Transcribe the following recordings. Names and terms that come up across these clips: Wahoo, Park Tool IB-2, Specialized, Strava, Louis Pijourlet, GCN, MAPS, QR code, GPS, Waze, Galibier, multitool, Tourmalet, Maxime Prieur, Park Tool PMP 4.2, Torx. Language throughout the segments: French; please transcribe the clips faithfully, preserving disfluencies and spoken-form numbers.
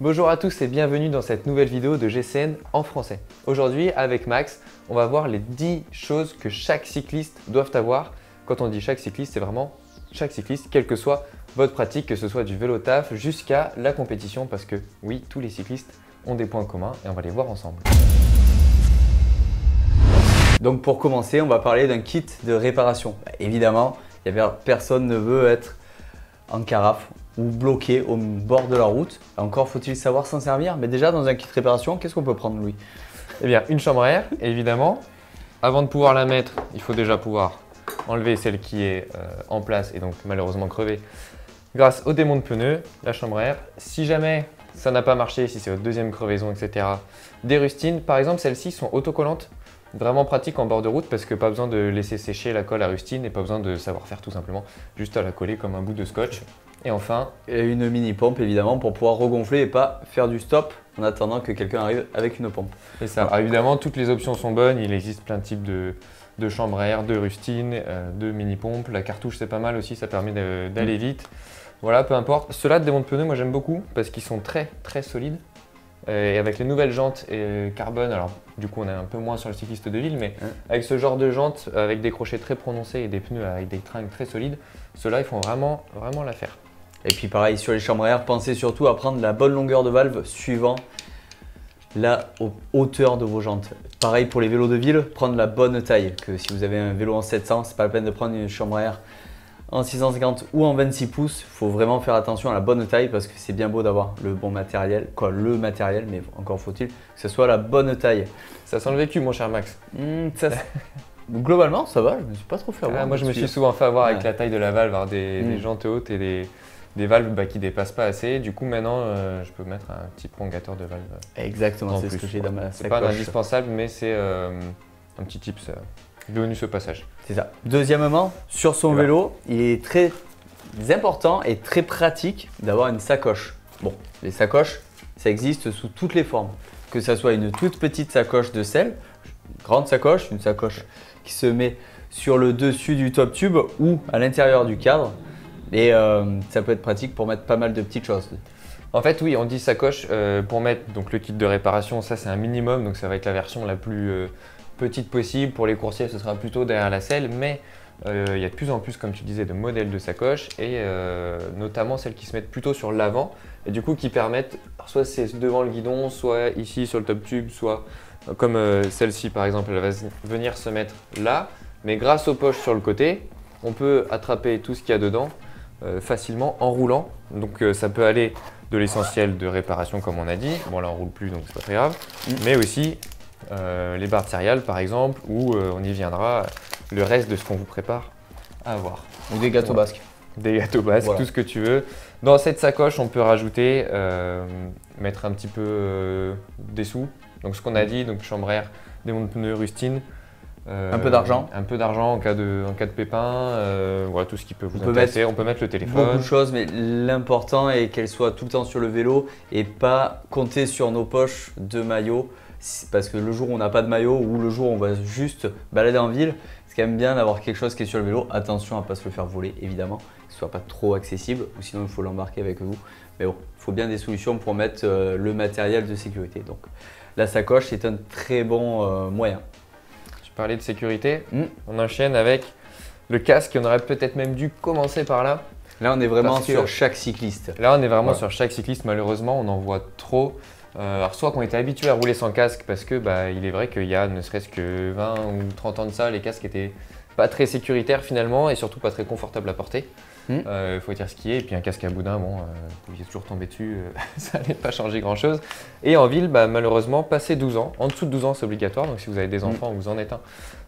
Bonjour à tous et bienvenue dans cette nouvelle vidéo de G C N en français. Aujourd'hui avec Max, on va voir les dix choses que chaque cycliste doit avoir. Quand on dit chaque cycliste, c'est vraiment chaque cycliste, quelle que soit votre pratique, que ce soit du vélo taf jusqu'à la compétition, parce que oui, tous les cyclistes ont des points communs et on va les voir ensemble. Donc pour commencer, on va parler d'un kit de réparation. Bah, évidemment, y a personne ne veut être en carafe ou bloqué au bord de la route. Encore faut-il savoir s'en servir, mais déjà dans un kit réparation, qu'est-ce qu'on peut prendre, Louis? Eh bien, une chambre à air, évidemment. Avant de pouvoir la mettre, il faut déjà pouvoir enlever celle qui est euh, en place et donc malheureusement crevée grâce au démon de pneus, la chambre à air. Si jamais ça n'a pas marché, si c'est votre deuxième crevaison, et cetera. Des rustines, par exemple, celles-ci sont autocollantes, vraiment pratiques en bord de route parce que pas besoin de laisser sécher la colle à rustine et pas besoin de savoir faire tout simplement, juste à la coller comme un bout de scotch. Et enfin, une mini pompe évidemment pour pouvoir regonfler et pas faire du stop en attendant que quelqu'un arrive avec une pompe. Et ça, alors, évidemment, toutes les options sont bonnes. Il existe plein de types de, de chambres à air, de rustines, euh, de mini pompes. La cartouche, c'est pas mal aussi, ça permet d'aller vite. Voilà, peu importe. Ceux-là de démon de pneus, moi j'aime beaucoup parce qu'ils sont très très solides. Euh, et avec les nouvelles jantes et carbone, alors du coup on est un peu moins sur le cycliste de ville, mais hein, avec ce genre de jantes, avec des crochets très prononcés et des pneus avec des tringues très solides, ceux-là ils font vraiment, vraiment l'affaire. Et puis pareil, sur les chambres à air, pensez surtout à prendre la bonne longueur de valve suivant la hauteur de vos jantes. Pareil pour les vélos de ville, prendre la bonne taille. Que si vous avez un vélo en sept cents, c'est pas la peine de prendre une chambre à air en six cent cinquante ou en vingt-six pouces. Il faut vraiment faire attention à la bonne taille parce que c'est bien beau d'avoir le bon matériel, quoi, le matériel, mais encore faut-il que ce soit la bonne taille. Ça sent le vécu, mon cher Max. Mmh, ça... Globalement, ça va, je me suis pas trop fait avoir. Ah, moi, je me suis souvent fait avoir avec ouais. la taille de la valve, hein, des, mmh. des jantes hautes et des... des valves bah, qui dépassent pas assez. Du coup, maintenant, euh, je peux mettre un petit prolongateur de valve. Exactement, c'est ce que j'ai dans ma sacoche. C'est pas indispensable, mais c'est euh, un petit tips. Bienvenue ce passage. C'est ça. Deuxièmement, sur son vélo, il est très important et très pratique d'avoir une sacoche. Bon, les sacoches, ça existe sous toutes les formes. Que ça soit une toute petite sacoche de sel, une grande sacoche, une sacoche qui se met sur le dessus du top tube ou à l'intérieur du cadre. Et euh, ça peut être pratique pour mettre pas mal de petites choses. En fait, oui, on dit sacoche euh, pour mettre donc, le kit de réparation. Ça, c'est un minimum. Donc, ça va être la version la plus euh, petite possible. Pour les coursiers, ce sera plutôt derrière la selle. Mais euh, il y a de plus en plus, comme tu disais, de modèles de sacoche. Et euh, notamment celles qui se mettent plutôt sur l'avant. Et du coup, qui permettent, soit c'est devant le guidon, soit ici sur le top tube, soit euh, comme euh, celle-ci, par exemple, elle va venir se mettre là. Mais grâce aux poches sur le côté, on peut attraper tout ce qu'il y a dedans facilement en roulant. Donc euh, ça peut aller de l'essentiel de réparation comme on a dit, bon là on roule plus donc c'est pas très grave, mmh. mais aussi euh, les barres de céréales par exemple, où euh, on y viendra, le reste de ce qu'on vous prépare à avoir. Ou des gâteaux basques. Des gâteaux basques, voilà. Tout ce que tu veux. Dans cette sacoche on peut rajouter, euh, mettre un petit peu euh, des sous, donc ce qu'on a dit, donc chambre à air, démon de pneus, rustine, Euh, un peu d'argent. Un peu d'argent en cas de, en cas de pépin, euh, voilà tout ce qui peut vous on intéresser. Peut on peut mettre le téléphone. Beaucoup de choses, mais l'important est qu'elle soit tout le temps sur le vélo et pas compter sur nos poches de maillot. Parce que le jour où on n'a pas de maillot ou le jour où on va juste balader en ville, c'est quand même bien d'avoir quelque chose qui est sur le vélo. Attention à ne pas se le faire voler, évidemment, que ce soit pas trop accessible ou sinon il faut l'embarquer avec vous. Mais bon, il faut bien des solutions pour mettre euh, le matériel de sécurité. Donc la sacoche est un très bon euh, moyen. Parler de sécurité, mmh. on enchaîne avec le casque. On aurait peut-être même dû commencer par là. Là, on est vraiment sur que... chaque cycliste. Là, on est vraiment ouais. sur chaque cycliste. Malheureusement, on en voit trop. Euh, alors, soit qu'on était habitué à rouler sans casque parce que, bah, il est vrai qu'il y a ne serait-ce que vingt ou trente ans de ça, les casques étaient pas très sécuritaires finalement et surtout pas très confortables à porter. Il mmh. euh, faut dire ce qui est. Et puis, un casque à boudin, bon, euh, vous pouviez toujours tomber dessus, euh, ça n'allait pas changer grand-chose. Et en ville, bah, malheureusement, passé douze ans, en dessous de douze ans, c'est obligatoire. Donc, si vous avez des enfants, mmh. vous en êtes un.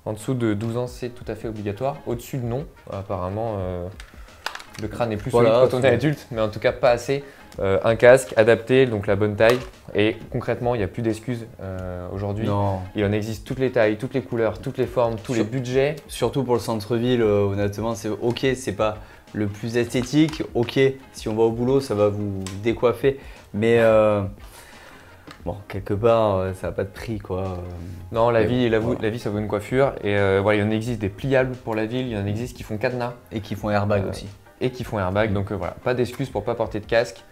En dessous de douze ans, c'est tout à fait obligatoire. Au-dessus, non. Apparemment, euh, le crâne est plus solide voilà, quand on est adulte, mais en tout cas, pas assez. Euh, un casque adapté, donc la bonne taille. Et concrètement, il n'y a plus d'excuses euh, aujourd'hui. Il en existe toutes les tailles, toutes les couleurs, toutes les formes, tous Sur, les budgets. Surtout pour le centre-ville, euh, honnêtement, c'est ok, c'est pas le plus esthétique. Ok, si on va au boulot, ça va vous décoiffer. Mais euh, bon, quelque part, euh, ça n'a pas de prix, quoi. Euh, non, la vie, bon, la, voilà. la vie, ça vaut une coiffure. Et euh, voilà, il en existe des pliables pour la ville. Il en existe qui font cadenas. Et qui font airbag euh, aussi. Et qui font airbag. Mmh. Donc euh, voilà, pas d'excuses pour ne pas porter de casque.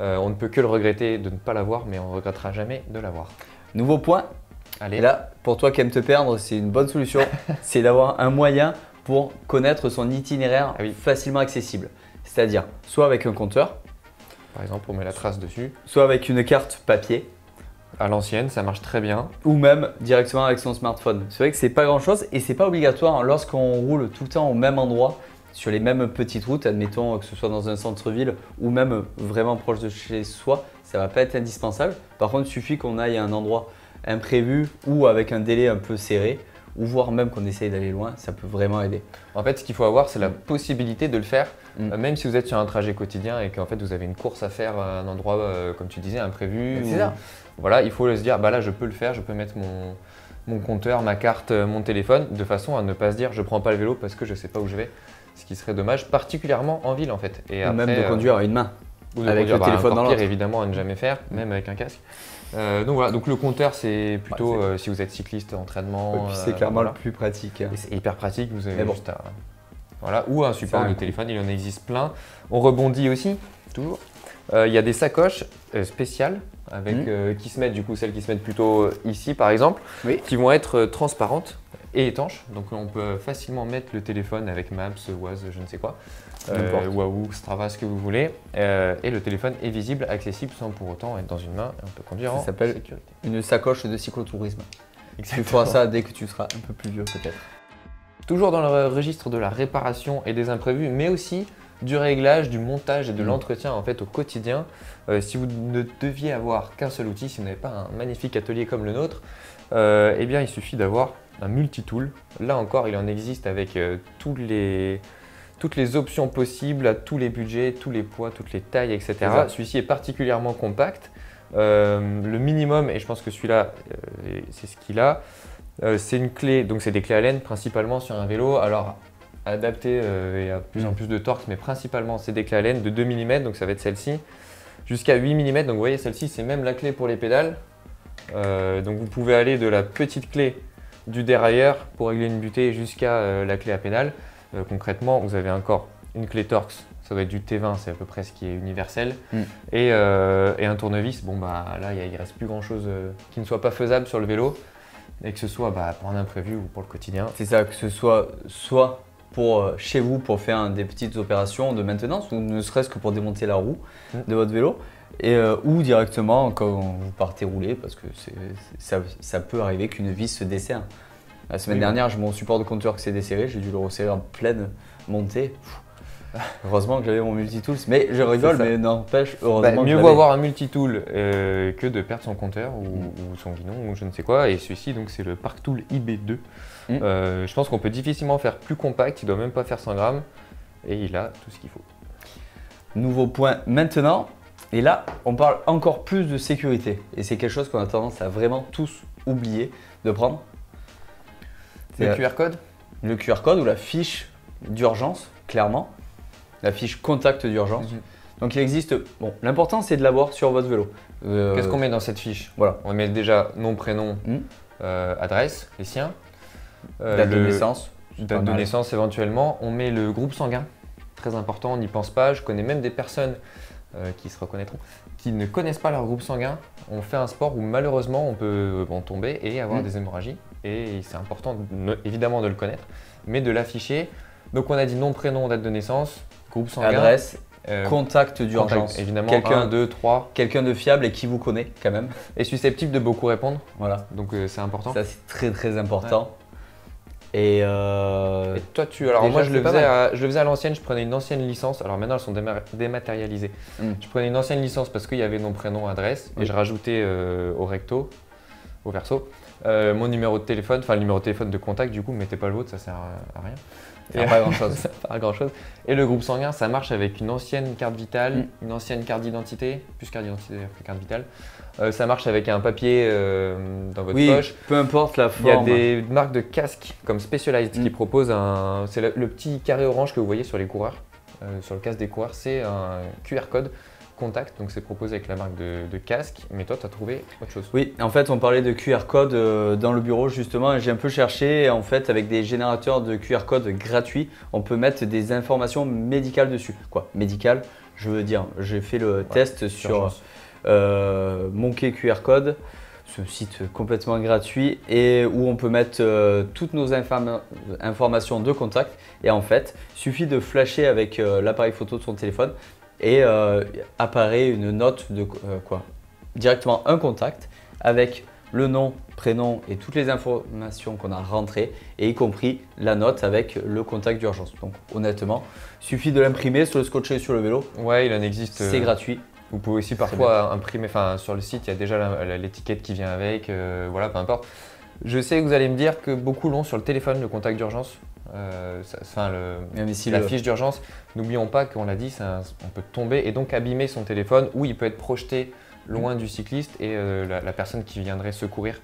Euh, on ne peut que le regretter de ne pas l'avoir, mais on ne regrettera jamais de l'avoir. Nouveau point. Allez. Et là, pour toi qui aimes te perdre, c'est une bonne solution. C'est d'avoir un moyen pour connaître son itinéraire ah oui. facilement accessible. C'est-à-dire soit avec un compteur. Par exemple, on met la trace dessus. Soit avec une carte papier. À l'ancienne, ça marche très bien. Ou même directement avec son smartphone. C'est vrai que c'est pas grand-chose et c'est pas obligatoire lorsqu'on roule tout le temps au même endroit, sur les mêmes petites routes, admettons que ce soit dans un centre-ville ou même vraiment proche de chez soi, ça va pas être indispensable. Par contre, il suffit qu'on aille à un endroit imprévu ou avec un délai un peu serré, ou voire même qu'on essaye d'aller loin, ça peut vraiment aider. En fait, ce qu'il faut avoir, c'est la possibilité de le faire, mm. même si vous êtes sur un trajet quotidien et qu'en fait vous avez une course à faire à un endroit, euh, comme tu disais, imprévu. C'est ça. Voilà, il faut se dire, bah là je peux le faire, je peux mettre mon, mon compteur, ma carte, mon téléphone, de façon à ne pas se dire je prends pas le vélo parce que je sais pas où je vais. Ce qui serait dommage, particulièrement en ville en fait. Et ou après, même de euh, conduire à une main, ou de avec conduire, le bah, téléphone dans l'autre. Évidemment à ne jamais faire, même avec un casque. Euh, donc voilà, donc le compteur c'est plutôt ouais, euh, si vous êtes cycliste, entraînement… Et puis c'est euh, clairement voilà. le plus pratique. Hein. C'est hyper pratique, vous avez bon. juste à… Voilà, ou un support de téléphone, il en existe plein. On rebondit aussi, toujours. Il euh, y a des sacoches euh, spéciales avec, mmh. euh, qui se mettent du coup, celles qui se mettent plutôt ici par exemple, oui. qui vont être transparentes et étanches. Donc on peut facilement mettre le téléphone avec MAPS, Waze, je ne sais quoi, euh, Wahoo, Strava, ce que vous voulez. Euh, et le téléphone est visible, accessible sans pour autant être dans une main. Et on peut conduire ça en s'appelle sécurité. Une sacoche de cyclotourisme. Exactement. Tu feras ça dès que tu seras un peu plus vieux peut-être. Toujours dans le registre de la réparation et des imprévus, mais aussi du réglage, du montage et de mmh. l'entretien en fait au quotidien. Euh, si vous ne deviez avoir qu'un seul outil, si vous n'avez pas un magnifique atelier comme le nôtre, euh, eh bien il suffit d'avoir un multi-tool. Là encore, il en existe avec euh, tous les, toutes les options possibles, à tous les budgets, tous les poids, toutes les tailles, et cetera. Celui-ci est particulièrement compact. Euh, le minimum, et je pense que celui-là, euh, c'est ce qu'il a, euh, c'est une clé, donc c'est des clés Allen principalement sur un vélo. Alors, adapté euh, et à plus en plus de torque, mais principalement c'est des clés Allen de deux millimètres, donc ça va être celle-ci, jusqu'à huit millimètres. Donc vous voyez, celle-ci c'est même la clé pour les pédales. Euh, donc vous pouvez aller de la petite clé du dérailleur pour régler une butée jusqu'à euh, la clé à pédale. Euh, concrètement, vous avez encore une clé Torx, ça va être du T vingt, c'est à peu près ce qui est universel, mm. et, euh, et un tournevis. Bon bah là il reste plus grand chose euh, qui ne soit pas faisable sur le vélo, et que ce soit bah, pour un imprévu ou pour le quotidien. C'est ça, que ce soit soit pour chez vous pour faire des petites opérations de maintenance ou ne serait-ce que pour démonter la roue de votre vélo et, euh, ou directement quand vous partez rouler parce que c'est, ça, ça peut arriver qu'une vis se desserre. La semaine oui, dernière, mon support de compteur qui s'est desserré, j'ai dû le resserrer en pleine montée. Heureusement que j'avais mon multitools, mais je rigole, mais n'empêche, heureusement bah, mieux vaut avoir un multitool euh, que de perdre son compteur ou, mm. ou son guidon ou je ne sais quoi. Et celui-ci, donc c'est le Park Tool I B deux. Mm. Euh, je pense qu'on peut difficilement faire plus compact, il ne doit même pas faire cent grammes et il a tout ce qu'il faut. Nouveau point maintenant, et là on parle encore plus de sécurité et c'est quelque chose qu'on a tendance à vraiment tous oublier de prendre. Le Q R code ? Le Q R code ou la fiche d'urgence, clairement. La fiche contact d'urgence. Mmh. Donc il existe. Bon, l'important c'est de l'avoir sur votre vélo. Euh, Qu'est-ce qu'on met dans cette fiche ? Voilà. On met déjà nom, prénom, mmh. euh, adresse, les siens, euh, date le, de naissance, date de naissance éventuellement. On met le groupe sanguin, très important. On n'y pense pas. Je connais même des personnes euh, qui se reconnaîtront, qui ne connaissent pas leur groupe sanguin. On fait un sport où malheureusement on peut en tomber et avoir mmh. des hémorragies. Et c'est important de, évidemment de le connaître, mais de l'afficher. Donc on a dit nom, prénom, date de naissance. Groupe sanguin, adresse, euh, contact d'urgence, évidemment, quelqu'un de trois, quelqu'un de fiable et qui vous connaît quand même. Et susceptible de beaucoup répondre, voilà. Donc euh, c'est important. Ça c'est très très important. Ouais. Et, euh... et toi tu, alors déjà, moi je le, faisais à, je le faisais à l'ancienne, je prenais une ancienne licence. Alors maintenant elles sont déma dématérialisées. Mm. Je prenais une ancienne licence parce qu'il y avait nom, prénom, adresse, mm. et je rajoutais euh, au recto, au verso, euh, mon numéro de téléphone, enfin le numéro de téléphone de contact. Du coup, mettez pas le vôtre, ça sert à, à rien. Et pas grand chose. Pas grand chose. Et le groupe sanguin, ça marche avec une ancienne carte vitale, mm. une ancienne carte d'identité, plus carte d'identité que carte vitale. Euh, ça marche avec un papier euh, dans votre oui, poche. Peu importe la forme. Il y a des marques de casques comme Specialized mm. qui proposent un. C'est le, le petit carré orange que vous voyez sur les coureurs, euh, sur le casque des coureurs, c'est un Q R code contact. Donc c'est proposé avec la marque de, de casque, mais toi tu as trouvé autre chose. Oui, en fait on parlait de Q R code euh, dans le bureau justement et j'ai un peu cherché et en fait avec des générateurs de Q R code gratuits, on peut mettre des informations médicales dessus. Quoi ? Médicales, je veux dire. J'ai fait le ouais, test sur euh, Monkey Q R Code, ce site complètement gratuit et où on peut mettre euh, toutes nos informa informations de contact. Et en fait, il suffit de flasher avec euh, l'appareil photo de son téléphone et euh, apparaît une note de euh, quoi directement un contact avec le nom, prénom et toutes les informations qu'on a rentrées, et y compris la note avec le contact d'urgence. Donc honnêtement, suffit de l'imprimer, se le scotcher sur le vélo. Ouais, il en existe. C'est euh, gratuit. Vous pouvez aussi parfois imprimer, enfin sur le site, il y a déjà l'étiquette qui vient avec, euh, voilà, peu importe. Je sais que vous allez me dire que beaucoup l'ont sur le téléphone, le contact d'urgence, euh, enfin le, si la le... fiche d'urgence. N'oublions pas qu'on l'a dit, ça, on peut tomber et donc abîmer son téléphone, ou il peut être projeté loin du cycliste et euh, la, la personne qui viendrait secourir,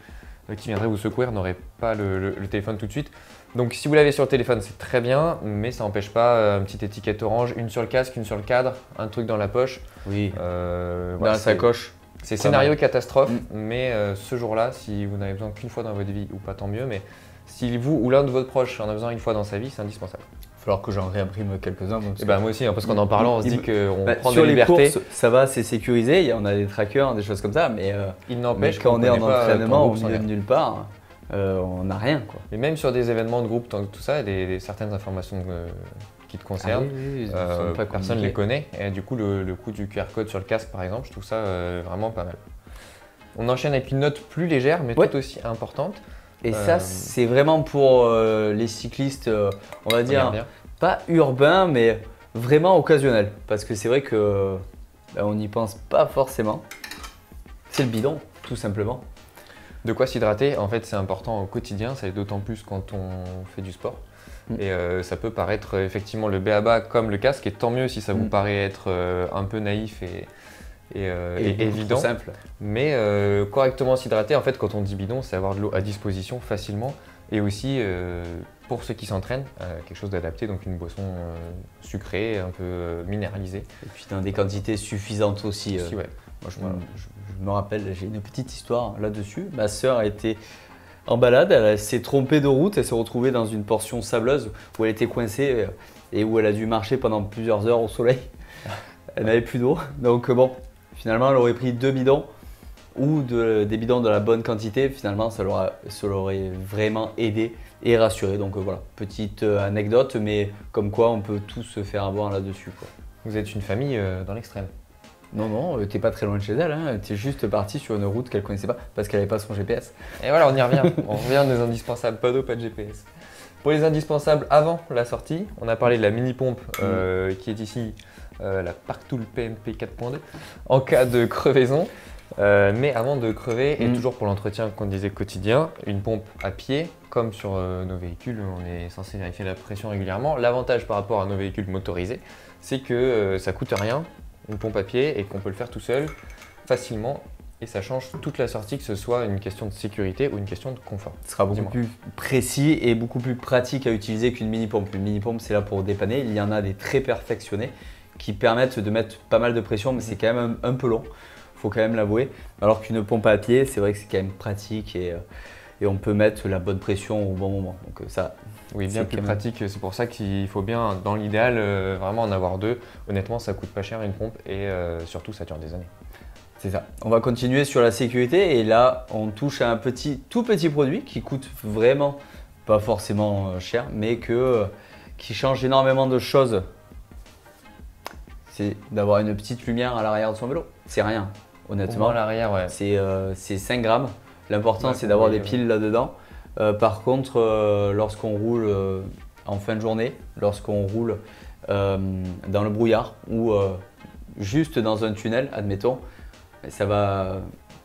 euh, qui viendrait vous secourir n'aurait pas le, le, le téléphone tout de suite. Donc si vous l'avez sur le téléphone, c'est très bien, mais ça n'empêche pas euh, une petite étiquette orange, une sur le casque, une sur le cadre, un truc dans la poche. Oui, euh, voilà, dans la sacoche. C'est scénario catastrophe, mmh. mais euh, ce jour-là, si vous n'avez besoin qu'une fois dans votre vie, ou pas tant mieux, mais si vous ou l'un de votre proche en a besoin une fois dans sa vie, c'est indispensable. Alors que j'en réimprime quelques-uns. Eh ben moi aussi, hein, parce qu'en en parlant, on se dit qu'on bah, prend des libertés. Sur les courses, ça va, c'est sécurisé, on a des trackers, des choses comme ça, mais, euh, Il n'empêche quand on, on est en entraînement, au milieu de nulle part, euh, on n'a rien, quoi. Et même sur des événements de groupe, tout ça, des, des, certaines informations euh, qui te concernent, ah oui, oui, euh, pas personne ne les connaît. Et du coup, le, le coup du Q R code sur le casque, par exemple, je trouve ça euh, vraiment pas mal. On enchaîne avec une note plus légère, mais ouais. tout aussi importante. Et ça, euh... c'est vraiment pour euh, les cyclistes, euh, on va dire, pas urbains, mais vraiment occasionnels. Parce que c'est vrai que bah, on n'y pense pas forcément. C'est le bidon, tout simplement. De quoi s'hydrater, en fait, c'est important au quotidien. Ça est d'autant plus quand on fait du sport. Mmh. Et euh, ça peut paraître effectivement le b a ba comme le casque. Et tant mieux si ça vous mmh. paraît être euh, un peu naïf et… Et, euh, et, et évident, simple. mais euh, correctement s'hydrater, en fait quand on dit bidon, c'est avoir de l'eau à disposition facilement et aussi euh, pour ceux qui s'entraînent, euh, quelque chose d'adapté, donc une boisson euh, sucrée, un peu euh, minéralisée. Et puis dans des quantités suffisantes aussi. Euh, aussi ouais. Moi, je, moi, je, je me rappelle, j'ai une petite histoire là-dessus, ma sœur a été en balade, elle s'est trompée de route, elle s'est retrouvée dans une portion sableuse où elle était coincée et où elle a dû marcher pendant plusieurs heures au soleil, elle n'avait plus d'eau, donc bon. Finalement, elle aurait pris deux bidons ou de, des bidons de la bonne quantité. Finalement, ça l'aurait vraiment aidé et rassuré. Donc euh, voilà, petite anecdote, mais comme quoi on peut tous se faire avoir là-dessus. Vous êtes une famille euh, dans l'extrême. Non, non, euh, t'es pas très loin de chez elle. Hein. T'es juste parti sur une route qu'elle connaissait pas parce qu'elle n'avait pas son G P S. Et voilà, on y revient. On revient aux indispensables. Pas d'eau, pas de G P S. Pour les indispensables avant la sortie, on a parlé de la mini-pompe euh, mmh. qui est ici. Euh, la Park Tool P M P quatre point deux en cas de crevaison. Euh, mais avant de crever, et mmh. toujours pour l'entretien qu'on disait quotidien, une pompe à pied, comme sur euh, nos véhicules, on est censé vérifier la pression régulièrement. L'avantage par rapport à nos véhicules motorisés, c'est que euh, ça coûte rien, une pompe à pied, et qu'on peut le faire tout seul, facilement, et ça change toute la sortie, que ce soit une question de sécurité ou une question de confort. Ce sera beaucoup plus précis et beaucoup plus pratique à utiliser qu'une mini-pompe. Une mini-pompe, c'est là pour dépanner, il y en a des très perfectionnés, qui permettent de mettre pas mal de pression, mais c'est quand même un, un peu long, faut quand même l'avouer. Alors qu'une pompe à pied, c'est vrai que c'est quand même pratique et, et on peut mettre la bonne pression au bon moment. Donc ça, oui, bien plus pratique. Même... C'est pour ça qu'il faut bien, dans l'idéal, euh, vraiment en avoir deux. Honnêtement, ça coûte pas cher une pompe et euh, surtout ça dure des années. C'est ça. On va continuer sur la sécurité et là, on touche à un petit, tout petit produit qui coûte vraiment pas forcément cher, mais que qui change énormément de choses. C'est d'avoir une petite lumière à l'arrière de son vélo. C'est rien, honnêtement. À l'arrière, ouais. C'est euh, cinq grammes. L'important, ouais, c'est d'avoir des piles ouais. là-dedans. Euh, par contre, euh, lorsqu'on roule euh, en fin de journée, lorsqu'on roule euh, dans le brouillard ou euh, juste dans un tunnel, admettons, ça va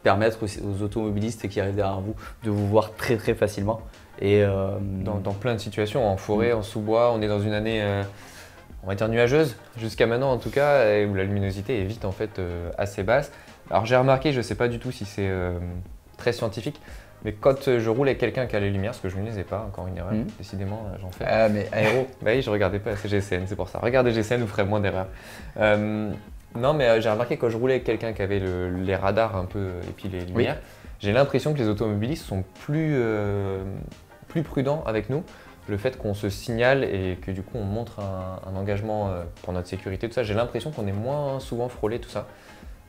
permettre aux, aux automobilistes qui arrivent derrière vous de vous voir très très facilement. Et euh, dans, dans plein de situations, en forêt, en sous-bois, on est dans une année… Euh, on va dire nuageuse, jusqu'à maintenant en tout cas, où la luminosité est vite en fait euh, assez basse. Alors j'ai remarqué, je ne sais pas du tout si c'est euh, très scientifique, mais quand je roule avec quelqu'un qui a les lumières, parce que je ne les ai pas, encore une erreur, mmh. décidément j'en fais. Ah mais aéro. Bah oui, je regardais pas assez G C N, c'est pour ça. Regardez G C N, vous ferez moins d'erreurs. Euh, non mais euh, j'ai remarqué quand je roulais avec quelqu'un qui avait le, les radars un peu et puis les lumières, oui. j'ai l'impression que les automobilistes sont plus, euh, plus prudents avec nous. le fait qu'on se signale et que du coup on montre un, un engagement pour notre sécurité, tout ça, j'ai l'impression qu'on est moins souvent frôlé, tout ça.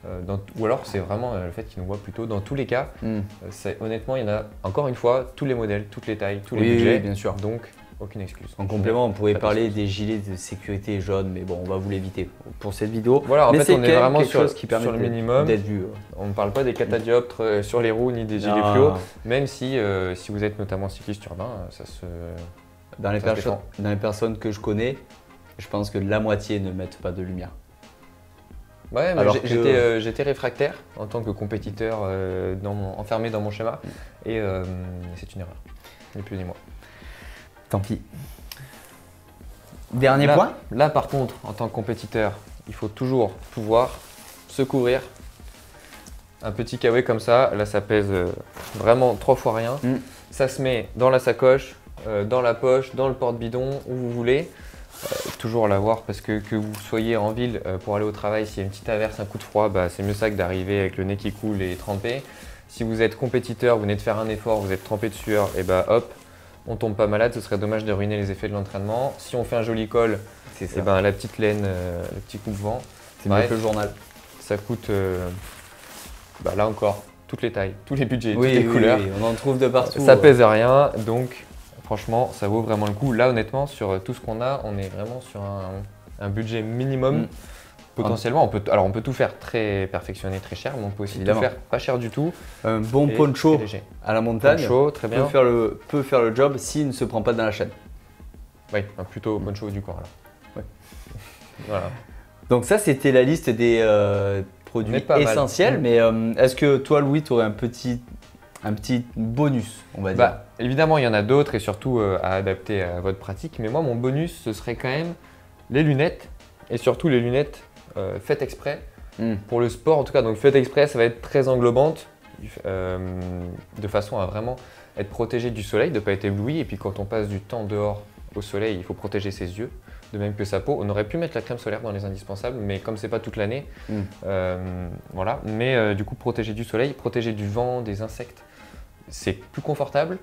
Euh, dans, ou alors c'est vraiment le fait qu'ils nous voient plutôt. Dans tous les cas, mm. honnêtement, il y en a, encore une fois, tous les modèles, toutes les tailles, tous les oui, budgets, oui, bien sûr. Donc aucune excuse. En complément, on pourrait parler des gilets de sécurité jaunes, mais bon, on va vous l'éviter pour cette vidéo. Voilà, en mais fait, on est vraiment sur, chose qui permet sur le minimum. Vu. On ne parle pas des catadioptres sur les roues ni des gilets ah. fluo, même si, euh, si vous êtes notamment cycliste urbain, ça se. Dans les, ça se dans les personnes que je connais, je pense que la moitié ne mettent pas de lumière. Ouais, mais j'étais euh, réfractaire en tant que compétiteur euh, dans mon, enfermé dans mon schéma, et euh, c'est une erreur, ni plus ni moins. Tant pis. Dernier là, point. Là par contre, en tant que compétiteur, il faut toujours pouvoir se couvrir. Un petit kawaii comme ça, là ça pèse vraiment trois fois rien. Mm. Ça se met dans la sacoche, euh, dans la poche, dans le porte-bidon, où vous voulez. Euh, toujours l'avoir parce que que vous soyez en ville euh, pour aller au travail, s'il y a une petite averse, un coup de froid, bah, c'est mieux ça que d'arriver avec le nez qui coule et trempé. Si vous êtes compétiteur, vous venez de faire un effort, vous êtes trempé de sueur, et bah hop, on tombe pas malade, ce serait dommage de ruiner les effets de l'entraînement. Si on fait un joli col, et ben, la petite laine, euh, le petit coupe-vent, c'est mieux que le journal. Ça coûte, euh, bah, là encore, toutes les tailles, tous les budgets, oui, toutes les oui, couleurs. Oui, on en trouve de partout. Ça ouais. pèse rien, donc franchement, ça vaut vraiment le coup. Là, honnêtement, sur tout ce qu'on a, on est vraiment sur un, un budget minimum. Mmh. Potentiellement, on peut, alors on peut tout faire très perfectionné, très cher, mais on peut aussi Évidemment. tout faire pas cher du tout. Un bon et, poncho et à la montagne poncho, très bien. Peut, faire le, peut faire le job s'il ne se prend pas dans la chaîne. Oui, un plutôt poncho du coin. Ouais. Voilà. Donc ça, c'était la liste des euh, produits essentiels. Mal. Mais euh, est-ce que toi, Louis, tu aurais un petit, un petit bonus, on va dire bah, évidemment, il y en a d'autres et surtout euh, à adapter à votre pratique. Mais moi, mon bonus, ce serait quand même les lunettes et surtout les lunettes Euh, faites exprès mm. pour le sport en tout cas. Donc faites exprès, ça va être très englobante euh, de façon à vraiment être protégé du soleil, de ne pas être ébloui. Et puis quand on passe du temps dehors au soleil, il faut protéger ses yeux, de même que sa peau. On aurait pu mettre la crème solaire dans les indispensables, mais comme c'est pas toute l'année, mm. euh, voilà. Mais euh, du coup, protéger du soleil, protéger du vent, des insectes, c'est plus confortable.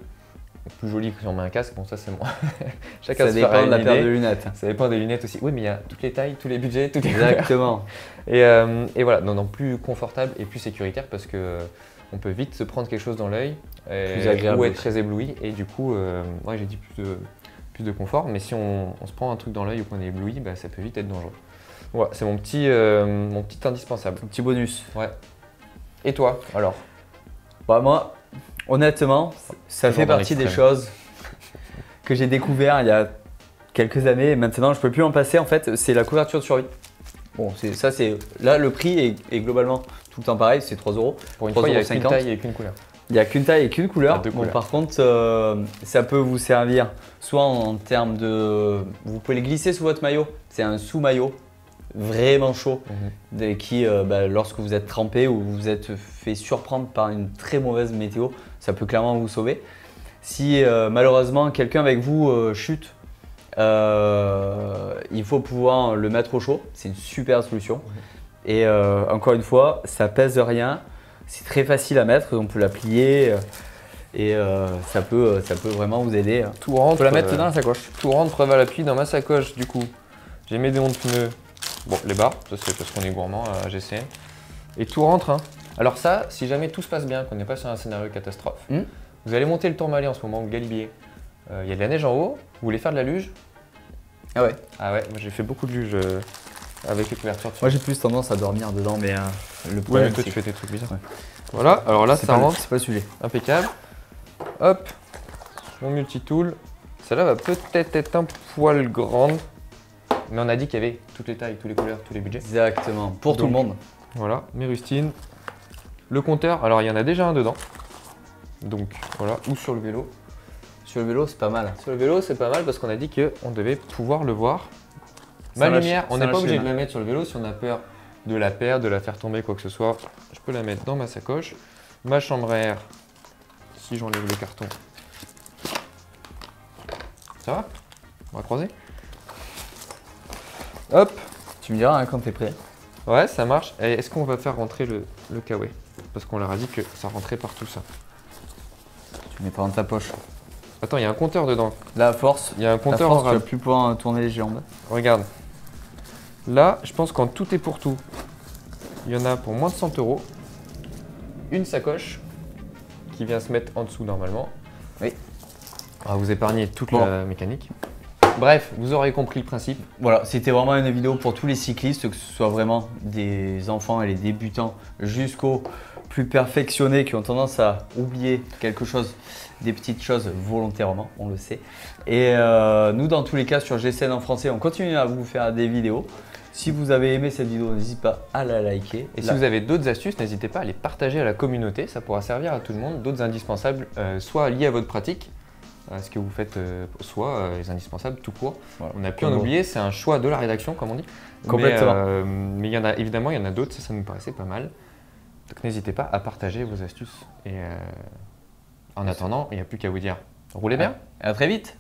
Plus joli que si on met un casque, bon ça c'est moi. Chacun ça se dépend de la idée. paire de lunettes. Ça dépend des lunettes aussi. Oui, mais il y a toutes les tailles, tous les budgets, toutes les Exactement. et, euh, et voilà, non, non, plus confortable et plus sécuritaire parce que euh, on peut vite se prendre quelque chose dans l'œil ou être très ébloui. Et du coup, euh, moi j'ai dit plus de, plus de confort, mais si on, on se prend un truc dans l'œil ou qu'on est ébloui, bah, ça peut vite être dangereux. Voilà, c'est mon petit, euh, mon petit indispensable. Un petit bonus. Ouais. Et toi, alors bah, moi, honnêtement, ça fait partie des choses que j'ai découvert il y a quelques années. Et maintenant, je ne peux plus en passer. En fait, c'est la couverture de survie. Bon, ça, c'est là, le prix est, est globalement tout le temps pareil, c'est trois euros. Pour une fois, il n'y a qu'une taille et qu'une couleur. Il n'y a qu'une taille et qu'une couleur. Bon, par contre, euh, ça peut vous servir soit en, en termes de… Vous pouvez les glisser sous votre maillot. C'est un sous-maillot vraiment chaud mmh. qui, euh, bah, lorsque vous êtes trempé ou vous êtes fait surprendre par une très mauvaise météo, ça peut clairement vous sauver. Si euh, malheureusement quelqu'un avec vous euh, chute, euh, il faut pouvoir le mettre au chaud. C'est une super solution. Mmh. Et euh, encore une fois, ça pèse rien. C'est très facile à mettre. On peut la plier et euh, ça peut, ça peut vraiment vous aider. Tout rentre. On peut la mettre euh, dans la sacoche. Tout rentre, preuve à l'appui dans ma sacoche. Du coup, j'ai mes démons de pneus. Bon, les barres, ça c'est parce qu'on est gourmand à G C N. Et tout rentre. Hein. Alors ça, si jamais tout se passe bien, qu'on n'est pas sur un scénario catastrophe, mmh. vous allez monter le Tourmalet en ce moment, le Galibier. Il euh, y a de la neige en haut, vous voulez faire de la luge. Ah ouais. Ah ouais, moi j'ai fait beaucoup de luge euh, avec les couvertures. Moi j'ai plus tendance à dormir dedans, mais euh, le problème ouais, toi, tu fais des trucs bizarres. Ouais. Voilà, alors là ça rentre. C'est pas le sujet. Impeccable. Hop, mon multi-tool. Celle-là va peut-être être un poil grande. Mais on a dit qu'il y avait toutes les tailles, toutes les couleurs, tous les budgets. Exactement, pour Donc, tout le monde. Voilà, mes rustines. Le compteur, alors il y en a déjà un dedans. Donc voilà, ou sur le vélo. Sur le vélo, c'est pas mal. Sur le vélo, c'est pas mal parce qu'on a dit qu'on devait pouvoir le voir. Ma lumière, on n'est pas obligé de la mettre sur le vélo si on a peur de la perdre, de la faire tomber, quoi que ce soit. Je peux la mettre dans ma sacoche. Ma chambre à air, si j'enlève le carton. Ça va? On va croiser? Hop, tu me diras hein, quand t'es prêt. Ouais, ça marche. Est-ce qu'on va faire rentrer le, le kawaii? Parce qu'on leur a dit que ça rentrait partout ça. Tu le mets pas dans ta poche. Attends, il y a un compteur dedans. Là, à force, il y a un compteur. À force, tu vas plus pouvoir tourner les jambes. Regarde. Là, je pense qu'en tout et pour tout, il y en a pour moins de cent euros. Une sacoche qui vient se mettre en dessous normalement. Oui. On va vous épargner toute bon. la mécanique. Bref, vous aurez compris le principe. Voilà, c'était vraiment une vidéo pour tous les cyclistes, que ce soit vraiment des enfants et les débutants jusqu'aux plus perfectionnés qui ont tendance à oublier quelque chose, des petites choses volontairement, on le sait. Et euh, nous, dans tous les cas, sur G C N en français, on continue à vous faire des vidéos. Si vous avez aimé cette vidéo, n'hésitez pas à la liker. Et là. Si vous avez d'autres astuces, n'hésitez pas à les partager à la communauté. Ça pourra servir à tout le monde. D'autres indispensables, euh, soit liés à votre pratique, à ce que vous faites, euh, soit euh, les indispensables tout court. Voilà. On a pu en oublier, c'est un choix de la rédaction, comme on dit. Complètement. Mais, euh, mais il y en a, évidemment, il y en a d'autres, ça, ça nous paraissait pas mal. Donc n'hésitez pas à partager vos astuces. Et euh, en Merci. attendant, il n'y a plus qu'à vous dire, roulez bien. À très vite.